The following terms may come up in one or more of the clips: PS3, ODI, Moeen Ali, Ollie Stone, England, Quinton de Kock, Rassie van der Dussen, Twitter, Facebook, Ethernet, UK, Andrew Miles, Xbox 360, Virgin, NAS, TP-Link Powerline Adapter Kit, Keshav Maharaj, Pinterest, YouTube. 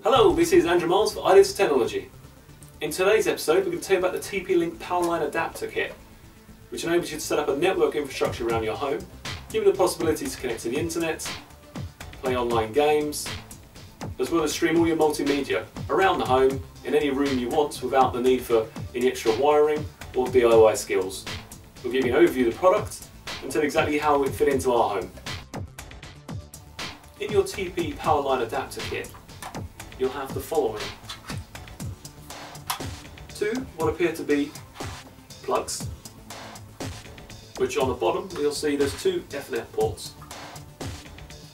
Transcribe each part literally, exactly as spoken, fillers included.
Hello, this is Andrew Miles for Ideas for Technology. In today's episode we're going to tell you about the T P-Link Powerline Adapter Kit, which enables you to set up a network infrastructure around your home, giving the possibility to connect to the internet, play online games, as well as stream all your multimedia around the home in any room you want without the need for any extra wiring or D I Y skills. We'll give you an overview of the product and tell you exactly how it would fit into our home. In your T P Powerline Adapter Kit, you'll have the following. Two what appear to be plugs, which on the bottom you'll see there's two Ethernet ports.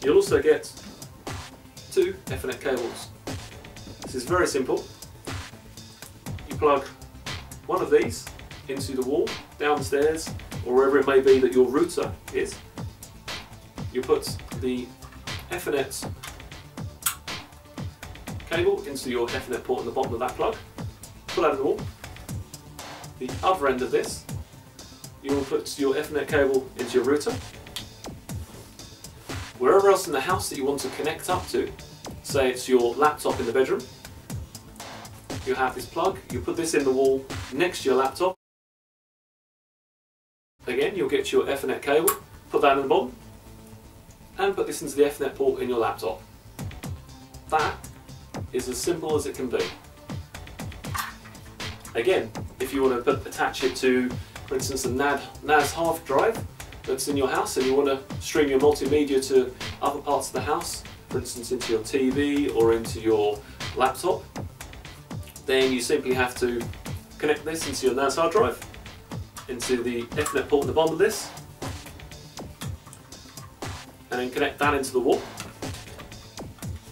You'll also get two Ethernet cables. This is very simple. You plug one of these into the wall, downstairs, or wherever it may be that your router is. You put the Ethernet cable into your Ethernet port in the bottom of that plug, pull out of the wall. The other end of this, you will put your Ethernet cable into your router. Wherever else in the house that you want to connect up to, say it's your laptop in the bedroom, you have this plug, you put this in the wall next to your laptop. Again, you'll get your Ethernet cable, put that in the bottom, and put this into the Ethernet port in your laptop. That is as simple as it can be. Again, if you want to put, attach it to, for instance, a N A S hard drive that's in your house and you want to stream your multimedia to other parts of the house, for instance into your T V or into your laptop, then you simply have to connect this into your N A S hard drive, into the Ethernet port in the bottom of this, and then connect that into the wall.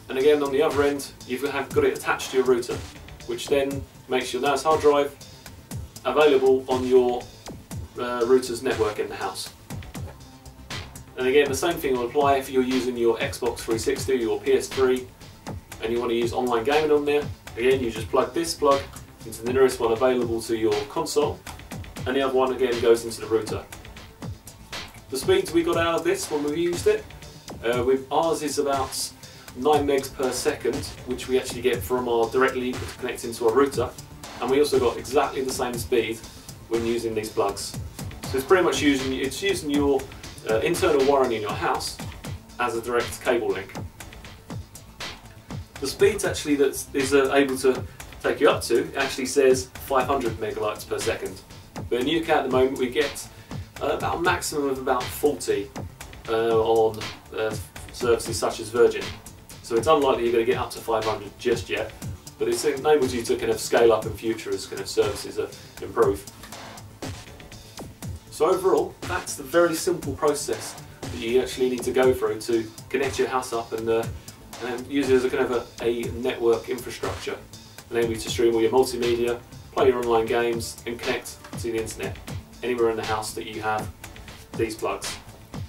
And again, on the other end, you've got it attached to your router, which then makes your N A S hard drive available on your uh, router's network in the house. And again, the same thing will apply if you're using your Xbox three sixty, your P S three, and you want to use online gaming on there. Again, you just plug this plug into the nearest one available to your console, and the other one again goes into the router. The speeds we got out of this when we used it, uh, with ours is about nine megs per second, which we actually get from our direct link that's connected to our router, and we also got exactly the same speed when using these plugs. So it's pretty much using, it's using your uh, internal wiring in your house as a direct cable link. The speeds actually that is uh, able to take you up to actually says five hundred megabytes per second, but in U K at the moment we get Uh, about a maximum of about forty uh, on uh, services such as Virgin. So it's unlikely you're going to get up to five hundred just yet, but it enables you to kind of scale up in future as kind of services uh, improve. So overall, that's the very simple process that you actually need to go through to connect your house up and, uh, and use it as a kind of a, a network infrastructure, enabling you to stream all your multimedia, play your online games, and connect to the internet anywhere in the house that you have these plugs.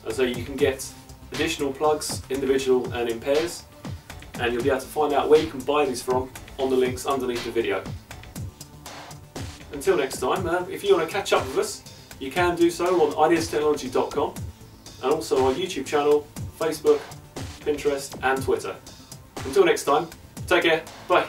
And so you can get additional plugs, individual and in pairs, and you'll be able to find out where you can buy these from on the links underneath the video. Until next time, uh, if you want to catch up with us, you can do so on Ideas four Technology dot com, and also our YouTube channel, Facebook, Pinterest and Twitter. Until next time, take care, bye!